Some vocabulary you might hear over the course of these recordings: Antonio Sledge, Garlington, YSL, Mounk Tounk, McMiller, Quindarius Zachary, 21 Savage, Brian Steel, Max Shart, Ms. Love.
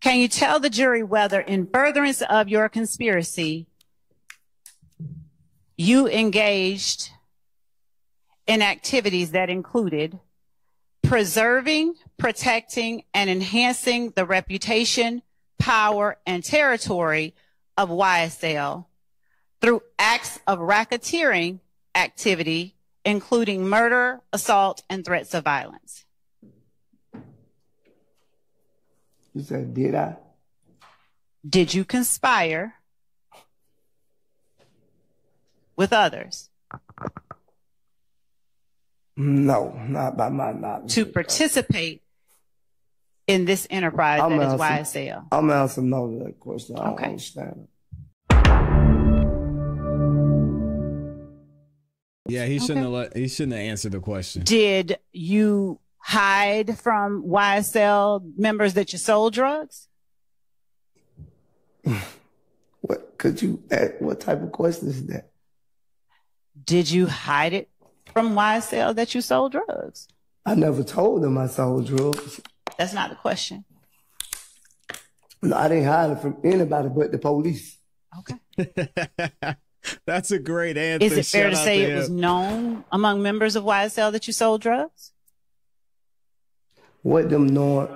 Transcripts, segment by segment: Can you tell the jury whether in furtherance of your conspiracy, you engaged in activities that included preserving, protecting, and enhancing the reputation, power, and territory of YSL through acts of racketeering activity, including murder, assault, and threats of violence? You said, did I? Did you conspire with others? No, not by my knowledge. To participate in this enterprise that is YSL? I'm answering no to that question. I don't understand it. Yeah, he shouldn't have let, he shouldn't have answered the question. Did you hide from YSL members that you sold drugs? What could you? What type of question is that? Did you hide it from YSL that you sold drugs? I never told them I sold drugs. That's not the question. No, I didn't hide it from anybody but the police. Okay. That's a great answer. Is it fair to say it was known among members of YSL that you sold drugs? What them knowing?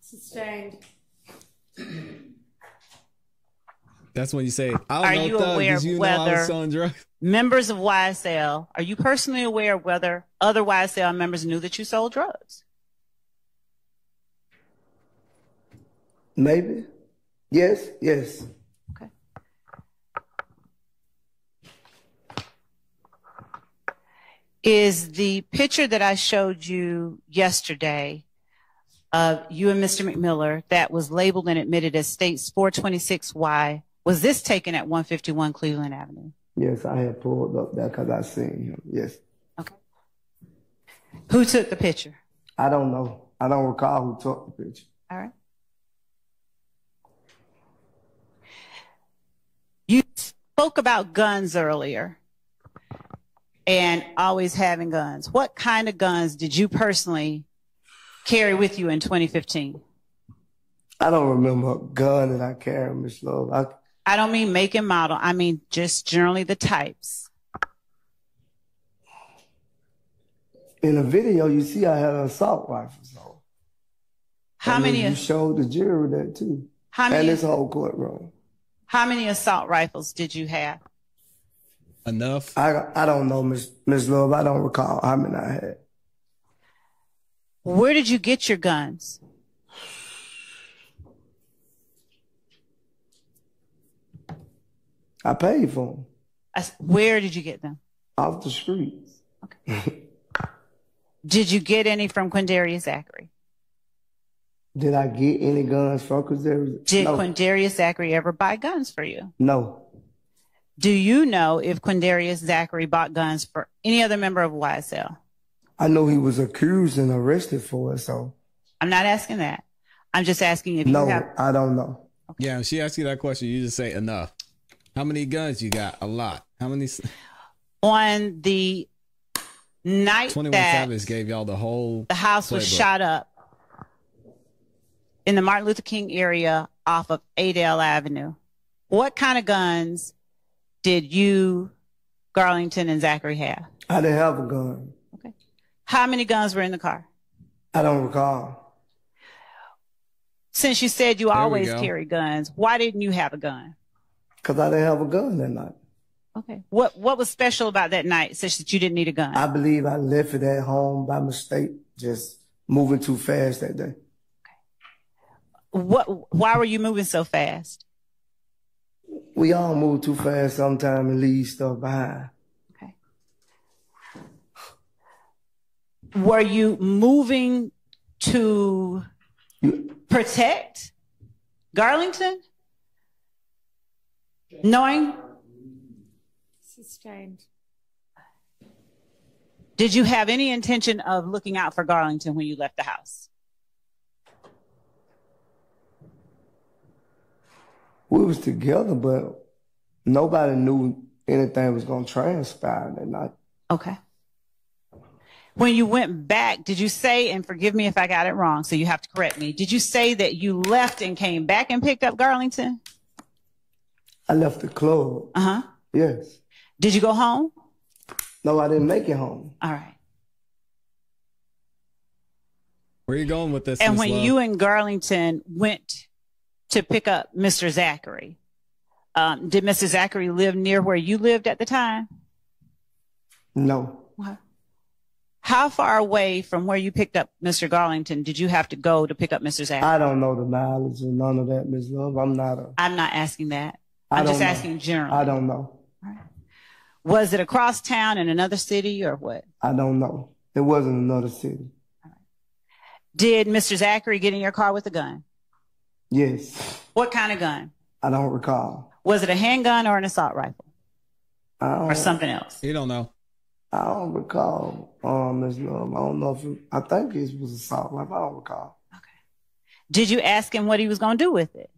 Sustained. That's when you say, I don't know. Are you aware of whether members of YSL, are you personally aware of whether other YSL members knew that you sold drugs? Maybe. Yes, yes. Is the picture that I showed you yesterday of you and Mr. McMiller that was labeled and admitted as States 426Y, was this taken at 151 Cleveland Avenue? Yes, I had pulled up that because I seen him, yes. Okay. Who took the picture? I don't know. I don't recall who took the picture. All right. You spoke about guns earlier. And always having guns. What kind of guns did you personally carry with you in 2015? I don't remember a gun that I carried, Ms. Love. I don't mean make and model. I mean just generally the types. In a video, you see I had an assault rifle. So. How many? You showed the jury that too. How many? And this whole courtroom. How many assault rifles did you have? Enough? I don't know, Ms. Love. I don't recall how many I had. Where did you get your guns? I paid for them. Where did you get them? Off the streets. Okay. Did you get any from Quindarius Zachary? Did I get any guns from Quindarius? Did Quindarius Zachary ever buy guns for you? No. Do you know if Quindarius Zachary bought guns for any other member of YSL? I know he was accused and arrested for it, so. I'm not asking that. I'm just asking if you have. No, I don't know. Okay. Yeah, when she asks you that question, you just say enough. How many guns you got? A lot. How many? On the night 21 Savage gave y'all the whole The house playbook. Was shot up in the Martin Luther King area off of Adele Avenue. What kind of guns did you, Garlington, and Zachary have? I didn't have a gun. Okay. How many guns were in the car? I don't recall. Since you said you always carry guns, why didn't you have a gun? Because I didn't have a gun that night. Okay. What was special about that night such that you didn't need a gun? I believe I left it at home by mistake, just moving too fast that day. Okay. Why were you moving so fast? We all move too fast sometimes and leave stuff behind. Okay. Were you moving to protect Garlington? Knowing? Sustained. Did you have any intention of looking out for Garlington when you left the house? We was together, but nobody knew anything was going to transpire that night. Okay. when you went back, did you say, and forgive me if I got it wrong, so you have to correct me, did you say that you left and came back and picked up Garlington? I left the club. Uh-huh. Yes. Did you go home? No, I didn't make it home. All right. Where are you going with this? And when you and Garlington went to pick up Mr. Zachary, did Mr. Zachary live near where you lived at the time? No. What? How far away from where you picked up Mr. Garlington did you have to go to pick up Mr. Zachary? I don't know the mileage and none of that, Ms. Love. I'm not asking that. I'm just asking generally. I don't know. All right. Was it across town in another city or what? I don't know. It wasn't another city. All right. Did Mr. Zachary get in your car with a gun? Yes. What kind of gun? I don't recall. Was it a handgun or an assault rifle? Or something else? You don't know. I don't recall, Ms. Love. I don't know if it, I think it was assault rifle. I don't recall. Okay. Did you ask him what he was going to do with it?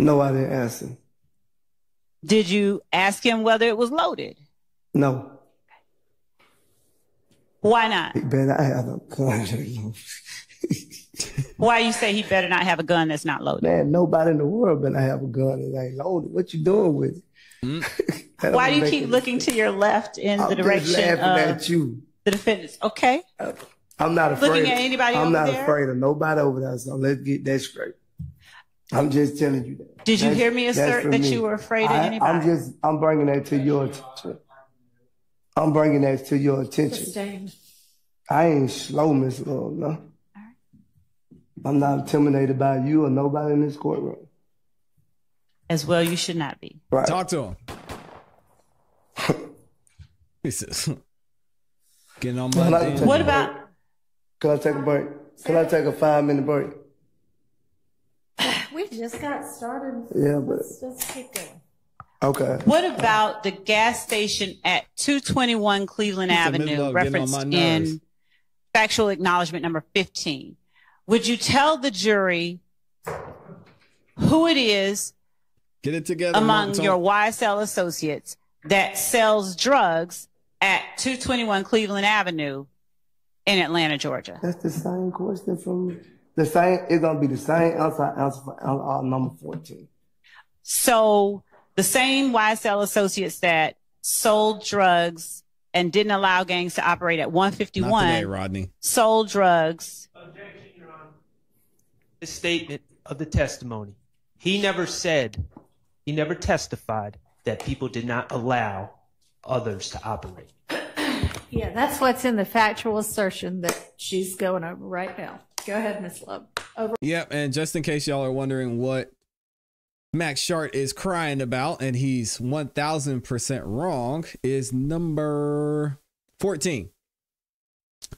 No, I didn't ask him. Did you ask him whether it was loaded? No. Okay. Why not? He better not have a gun. Why you say he better not have a gun that's not loaded? Man, nobody in the world better have a gun that ain't loaded. What you doing with it? Mm. Why do you keep looking to your left in the direction of at you. The defendants? Okay. I'm not afraid. Looking at anybody over there? I'm not afraid of nobody over there, so let's get that straight. I'm just telling you that. Did you hear me assert that you were afraid of anybody? I'm bringing that to your attention. I'm bringing that to your attention. I ain't slow, Ms. Love, no. All right. I'm not intimidated by you or nobody in this courtroom. As well, you should not be. Right. Talk to him. He says, getting on my damn. What about? Can I take a break? Can I take a 5-minute break? We just got started. Yeah, but let's keep going. Okay. What about the gas station at 221 Cleveland Avenue, referenced in factual acknowledgement number 15? Would you tell the jury who it is among your YSL associates that sells drugs at 221 Cleveland Avenue in Atlanta, Georgia? That's the same question from... The same, it's going to be the same answer for number 14. So the same YSL associates that sold drugs and didn't allow gangs to operate at 151. Not today, Rodney. Sold drugs. Objection, Your Honor. The statement of the testimony. He never said, he never testified that people did not allow others to operate. Yeah, that's what's in the factual assertion that she's going over right now. Go ahead, Ms. Love. Over. Yep, and just in case y'all are wondering what Max Shart is crying about, and he's 1,000% wrong, is number 14.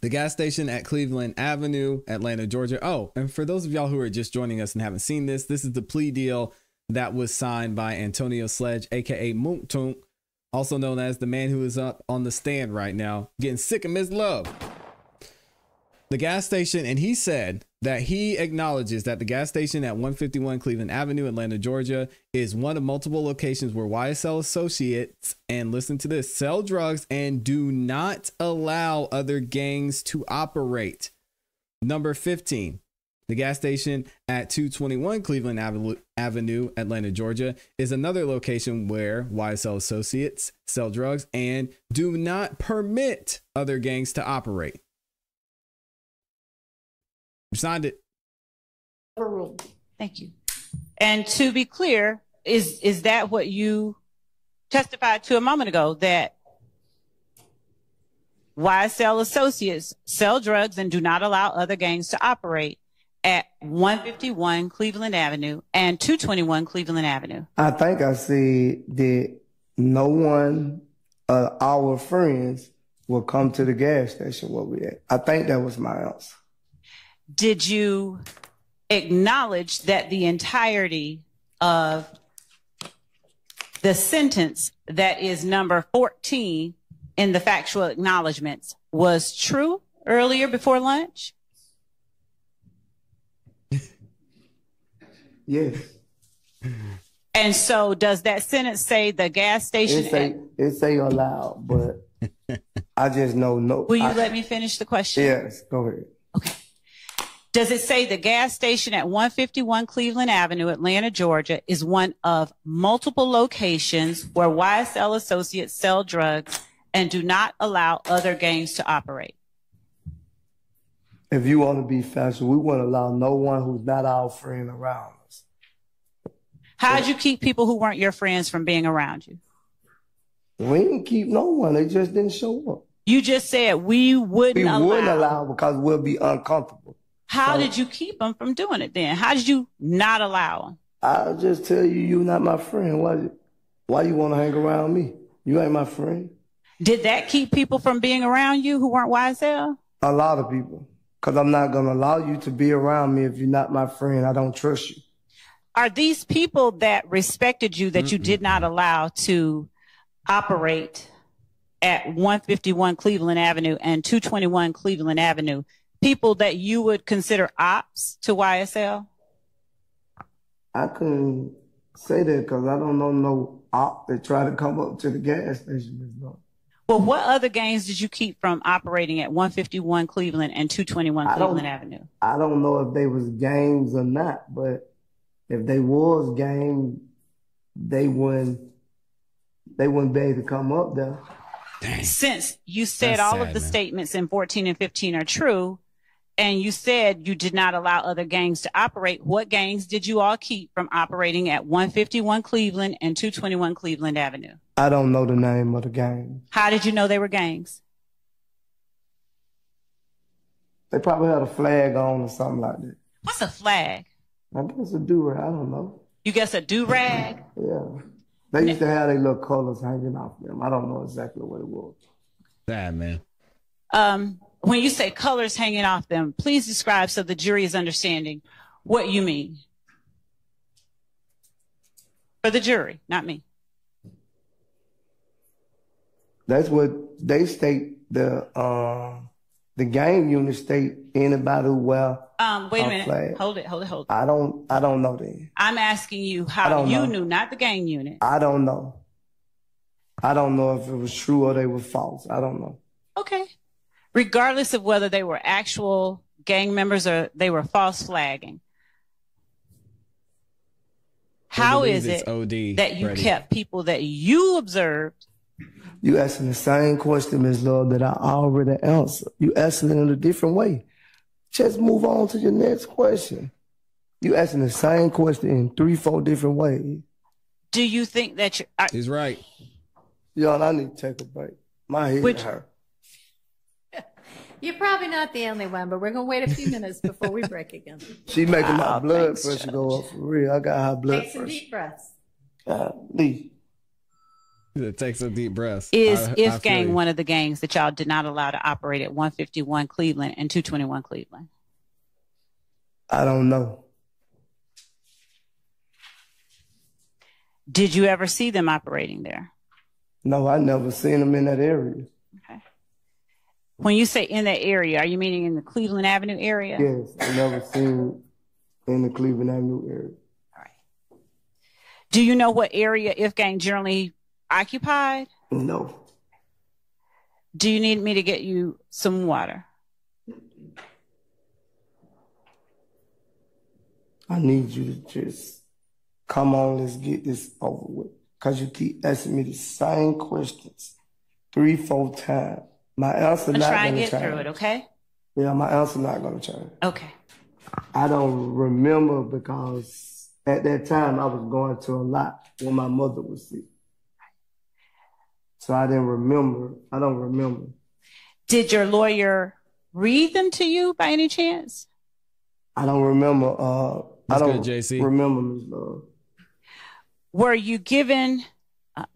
The gas station at Cleveland Avenue, Atlanta, Georgia. Oh, and for those of y'all who are just joining us and haven't seen this, this is the plea deal that was signed by Antonio Sledge, a.k.a. Mounk Tounk, also known as the man who is up on the stand right now, getting sick of Ms. Love. The gas station, and he said that he acknowledges that the gas station at 151 Cleveland Avenue, Atlanta, Georgia, is one of multiple locations where YSL associates, and listen to this, sell drugs and do not allow other gangs to operate. Number 15, the gas station at 221 Cleveland Avenue, Atlanta, Georgia, is another location where YSL associates sell drugs and do not permit other gangs to operate. You signed it. Overruled. Thank you. And to be clear, is that what you testified to a moment ago, that YSL associates sell drugs and do not allow other gangs to operate at 151 Cleveland Avenue and 221 Cleveland Avenue? I think I said that no one of our friends will come to the gas station where we at. I think that was my answer. Did you acknowledge that the entirety of the sentence that is number 14 in the factual acknowledgments was true earlier before lunch? Yes. And so does that sentence say the gas station? It say allowed, but I just know no. Will you let me finish the question? Yes, go ahead. Okay. Does it say the gas station at 151 Cleveland Avenue, Atlanta, Georgia, is one of multiple locations where YSL associates sell drugs and do not allow other gangs to operate? If you want to be fashion, we wouldn't allow no one who's not our friend around us. How'd you keep people who weren't your friends from being around you? We didn't keep no one. They just didn't show up. You just said we wouldn't allow because we'll be uncomfortable. How did you keep them from doing it then? How did you not allow them? I'll just tell you, you're not my friend. Why you want to hang around me? You ain't my friend. Did that keep people from being around you who weren't YSL? A lot of people. Because I'm not going to allow you to be around me if you're not my friend. I don't trust you. Are these people that respected you that you did not allow to operate at 151 Cleveland Avenue and 221 Cleveland Avenue, people that you would consider ops to YSL? I couldn't say that because I don't know no op that try to come up to the gas station. Well, what other gangs did you keep from operating at 151 Cleveland and 221 Cleveland Avenue? I don't know if they was gangs or not, but if they was gangs, they wouldn't be able to come up there. Dang. Since you said all of the statements in 14 and 15 are true, and you said you did not allow other gangs to operate, what gangs did you all keep from operating at 151 Cleveland and 221 Cleveland Avenue? I don't know the name of the gangs. How did you know they were gangs? They probably had a flag on or something like that. What's a flag? I guess a do-rag. I don't know. You guess a do-rag? Yeah. They used to have their little colors hanging off them. I don't know exactly what it was. Damn, man. When you say colors hanging off them, please describe so the jury is understanding what you mean. For the jury, not me. That's what they state, the gang unit state, anybody who wait a minute. Flag. Hold it. I don't know that. I'm asking you how you knew, not the gang unit. I don't know. I don't know if it was true or they were false. I don't know. Okay. Regardless of whether they were actual gang members or they were false flagging, how is it that you kept people that you observed? You asking the same question, Ms. Love, that I already answered. You asking it in a different way. Just move on to your next question. You asking the same question in 3, 4 different ways. Do you think that you? He's right. Y'all, I need to take a break. My head hurt. You're probably not the only one, but we're going to wait a few minutes before we break again. She's making my blood pressure go up for real. I got high blood pressure. Take some deep breaths. Take some deep breaths. Is gang one of the gangs that y'all did not allow to operate at 151 Cleveland and 221 Cleveland? I don't know. Did you ever see them operating there? No, I never seen them in that area. Okay. When you say in that area, are you meaning in the Cleveland Avenue area? Yes, I never seen in the Cleveland Avenue area. All right. Do you know what area If Gang generally occupied? No. Do you need me to get you some water? I need you to just come on, let's get this over with. Because you keep asking me the same questions 3, 4 times. My answer not going to change. Try and get through it, okay? Yeah, my answer not going to change. Okay. I don't remember because at that time I was going to a lot when my mother was sick. So I didn't remember. I don't remember. Did your lawyer read them to you by any chance? I don't remember. I don't remember, Ms. Love. Were you given?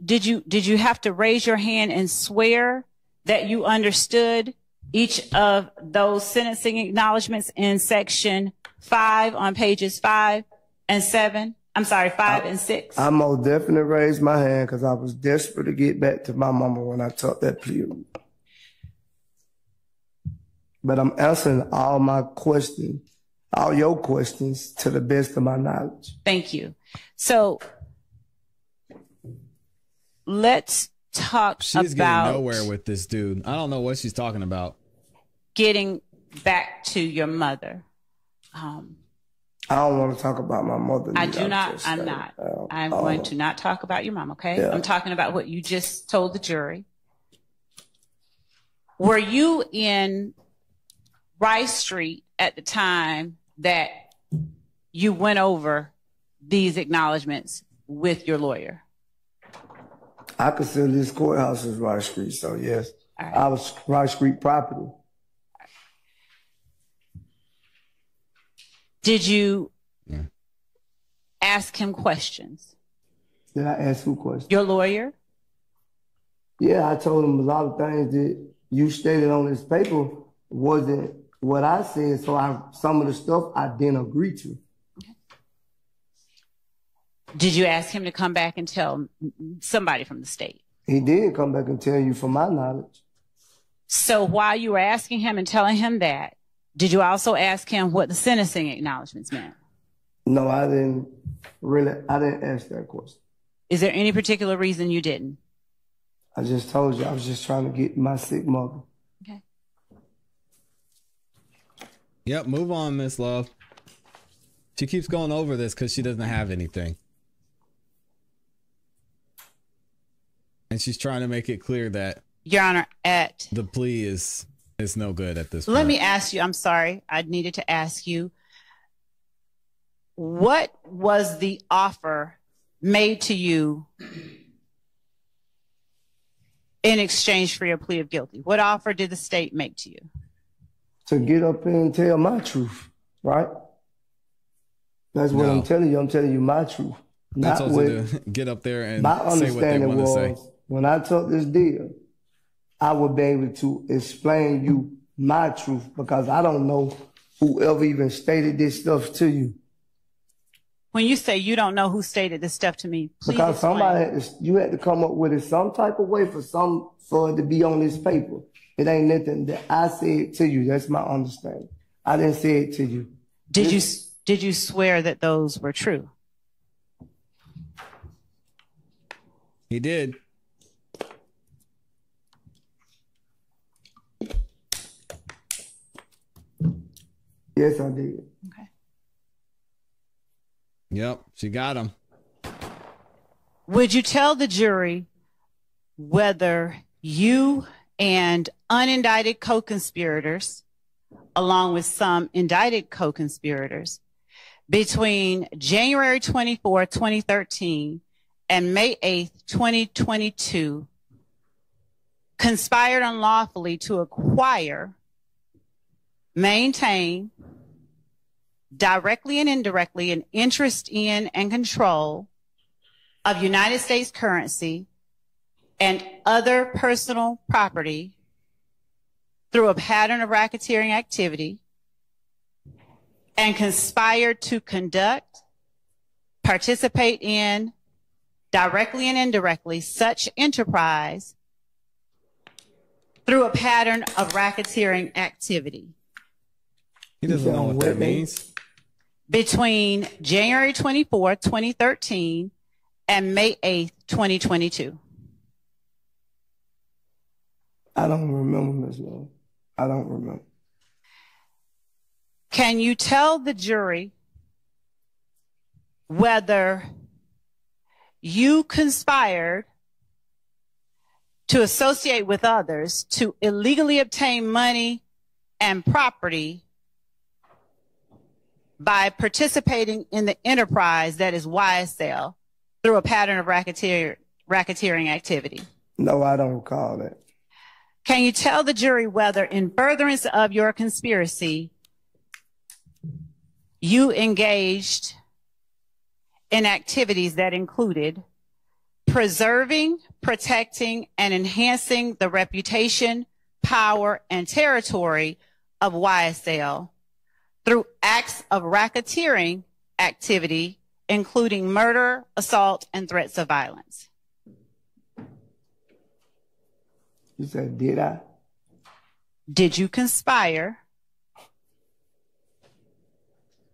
Did you have to raise your hand and swear that you understood each of those sentencing acknowledgments in section 5 on pages 5 and 7? I'm sorry, 5 and 6. I most definitely raised my hand because I was desperate to get back to my mama when I took that plea. But I'm answering all my questions, all your questions, to the best of my knowledge. Thank you. So let's talk about. She's getting nowhere with this dude. I don't know what she's talking about. Getting back to your mother. I don't want to talk about my mother. I do not. I'm not. I'm going to not talk about your mom, okay? Yeah. I'm talking about what you just told the jury. Were you in Rice Street at the time that you went over these acknowledgments with your lawyer? I consider this courthouse as Rice Street, so yes. All right. I was Rice Street property. Did you ask him questions? Did I ask who questions? Your lawyer? Yeah, I told him a lot of things that you stated on this paper wasn't what I said, so some of the stuff I didn't agree to. Okay. Did you ask him to come back and tell somebody from the state? He did come back and tell you, from my knowledge. So while you were asking him and telling him that, did you also ask him what the sentencing acknowledgments meant? No, I didn't really. I didn't ask that question. Is there any particular reason you didn't? I just told you I was just trying to get my sick mother. Okay. Yep, move on, Ms. Love. She keeps going over this because she doesn't have anything. And she's trying to make it clear that, Your Honor, at the plea is... It's no good at this point. Let me ask you, I'm sorry, I needed to ask you, what was the offer made to you in exchange for your plea of guilty? What offer did the state make to you? To get up and tell my truth, right? That's what I'm telling you. I'm telling you my truth. That's what you do. Get up there and say what they want to say. When I took this deal, I would be able to explain you my truth, because I don't know whoever even stated this stuff to you. When you say you don't know who stated this stuff to me, please because explain. Somebody had to, you had to come up with it some type of way for it to be on this paper. It ain't nothing that I said to you. That's my understanding. I didn't say it to you. Did you swear that those were true? He did. Yes, I did. Okay. Yep, she got him. Would you tell the jury whether you and unindicted co-conspirators, along with some indicted co-conspirators, between January 24, 2013 and May 8, 2022, conspired unlawfully to acquire, maintain, directly and indirectly, an interest in and control of United States currency and other personal property through a pattern of racketeering activity, and conspired to conduct, participate in, directly and indirectly, such enterprise through a pattern of racketeering activity. He doesn't know what that means. Between January 24, 2013 and May 8, 2022. I don't remember, Ms. Love. I don't remember. Can you tell the jury whether you conspired to associate with others to illegally obtain money and property by participating in the enterprise that is YSL through a pattern of racketeering activity? No, I don't recall that. Can you tell the jury whether, in furtherance of your conspiracy, you engaged in activities that included preserving, protecting, and enhancing the reputation, power, and territory of YSL through acts of racketeering activity, including murder, assault, and threats of violence? You said, did I? Did you conspire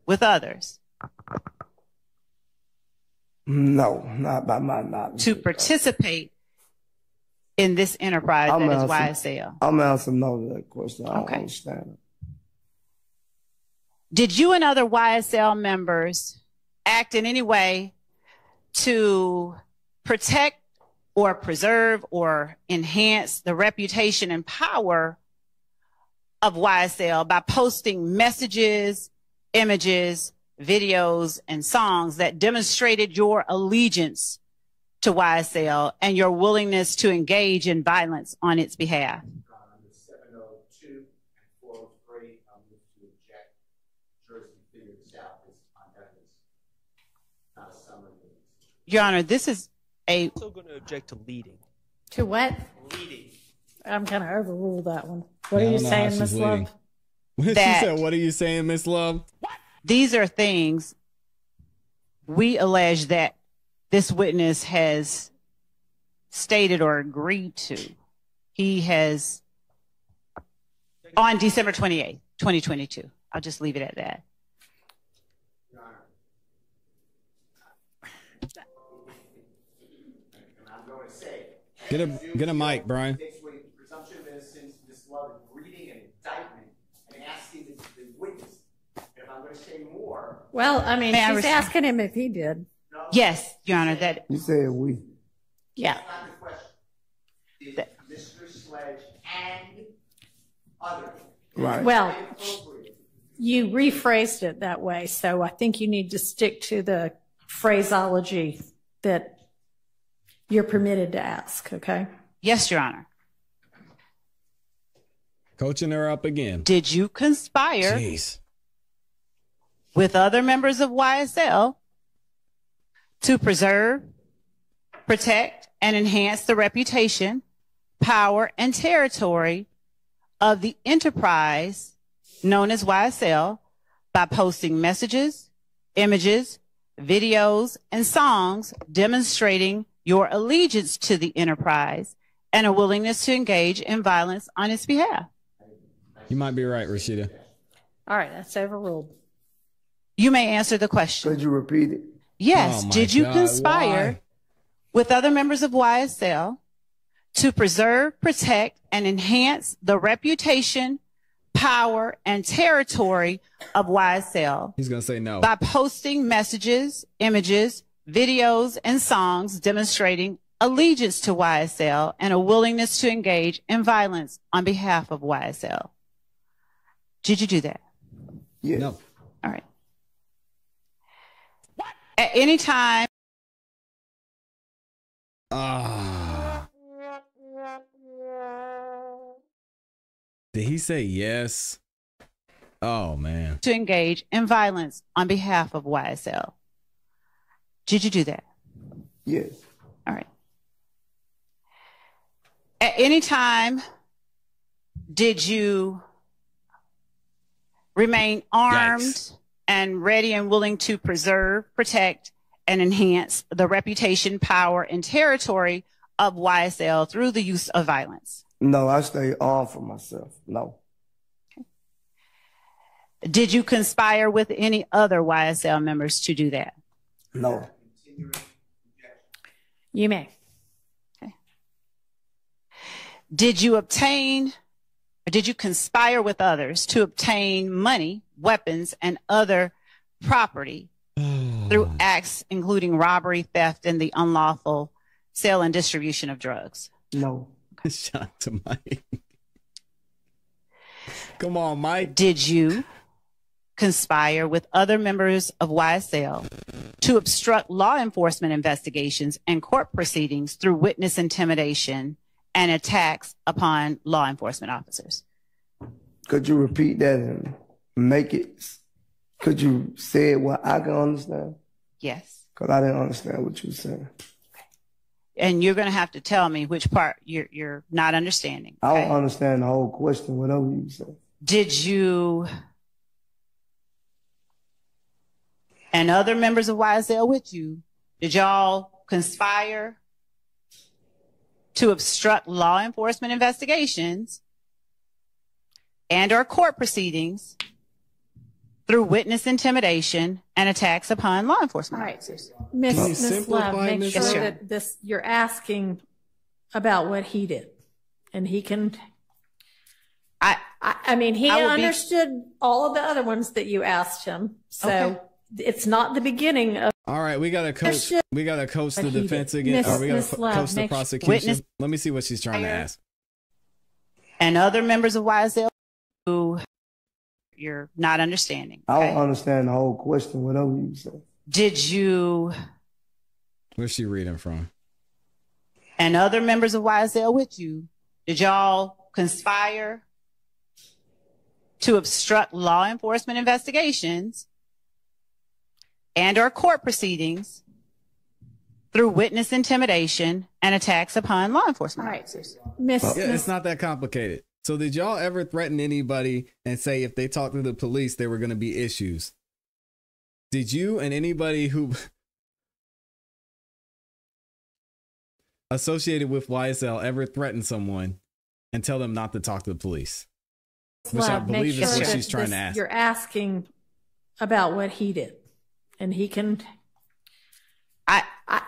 with others? No, not by my knowledge. To participate in this enterprise that is YSL? I'm answering no to that question. I don't understand it. Did you and other YSL members act in any way to protect or preserve or enhance the reputation and power of YSL by posting messages, images, videos, and songs that demonstrated your allegiance to YSL and your willingness to engage in violence on its behalf? Your Honor, this is a... I'm still going to object to leading. To what? Leading. I'm going to overrule that one. What are you saying, Ms. Love? She said, what are you saying, Ms. Love? These are things we allege that this witness has stated or agreed to. He has, on December 28th, 2022. I'll just leave it at that. Get a mic, Brian. Well, I mean, she's asking him if he did. Yes, Your Honor. That you say we. Yeah. Mr. Sledge and others. Right. Well, you rephrased it that way, so I think you need to stick to the phraseology that you're permitted to ask. Okay. Yes, Your Honor. Coaching her up again. Did you conspire with other members of YSL to preserve, protect, and enhance the reputation, power, and territory of the enterprise known as YSL by posting messages, images, videos, and songs demonstrating your allegiance to the enterprise and a willingness to engage in violence on its behalf? You might be right, Rashida. All right, that's overruled. You may answer the question. Could you repeat it? Yes. Did you conspire with other members of YSL to preserve, protect, and enhance the reputation, power, and territory of YSL? He's going to say no. By posting messages, images, videos, and songs demonstrating allegiance to YSL and a willingness to engage in violence on behalf of YSL. Did you do that? Yes. No. All right. At any time. Did he say yes? Oh, man. To engage in violence on behalf of YSL. Did you do that? Yes. All right. At any time, did you remain armed and ready and willing to preserve, protect, and enhance the reputation, power, and territory of YSL through the use of violence? No, I stay armed for myself. No. Okay. Did you conspire with any other YSL members to do that? No. You may. Okay. Did you obtain, or did you conspire with others to obtain money, weapons, and other property through acts including robbery, theft, and the unlawful sale and distribution of drugs? No. Shout to Mike. Come on, Mike. Did you conspire with other members of YSL to obstruct law enforcement investigations and court proceedings through witness intimidation and attacks upon law enforcement officers? Could you repeat that and make it? Could you say it what I can understand? Yes. Because I didn't understand what you said. Okay. And you're going to have to tell me which part you're not understanding. Okay? I don't understand the whole question, whatever you said. Did you... and other members of YSL with you, did y'all conspire to obstruct law enforcement investigations and or court proceedings through witness intimidation and attacks upon law enforcement officers? Ms. Love, make sure that this, you're asking about what he did, and he can. I mean, he understood all of the other ones that you asked him, so it's not the beginning of. All right, we gotta coach. We gotta coach the defense again. Or we gotta coach the prosecution. Let me see what she's trying to ask. And other members of YSL who you're not understanding. Okay? I don't understand the whole question. Whatever you say. Did you? Where's she reading from? And other members of YSL with you, did y'all conspire to obstruct law enforcement investigations and or court proceedings through witness intimidation and attacks upon law enforcement officers? Yeah, it's not that complicated. So did y'all ever threaten anybody and say if they talked to the police, there were going to be issues? Did you and anybody who associated with YSL ever threaten someone and tell them not to talk to the police? Which I believe is what she's trying to ask. You're asking about what he did, and he can.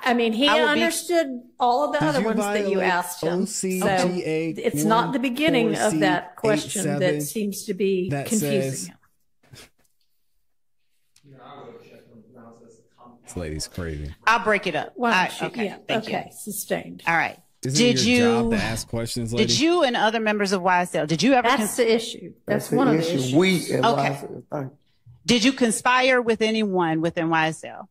I mean, he understood all of the other ones that you asked him. So it's not the beginning of that question that seems to be confusing him. This lady's crazy. I'll break it up. Okay, sustained. All right. Did you ask questions? Did you and other members of YSL? Did you ever? That's the issue. That's one of the issues. Did you conspire with anyone within YSL?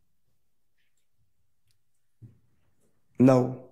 No.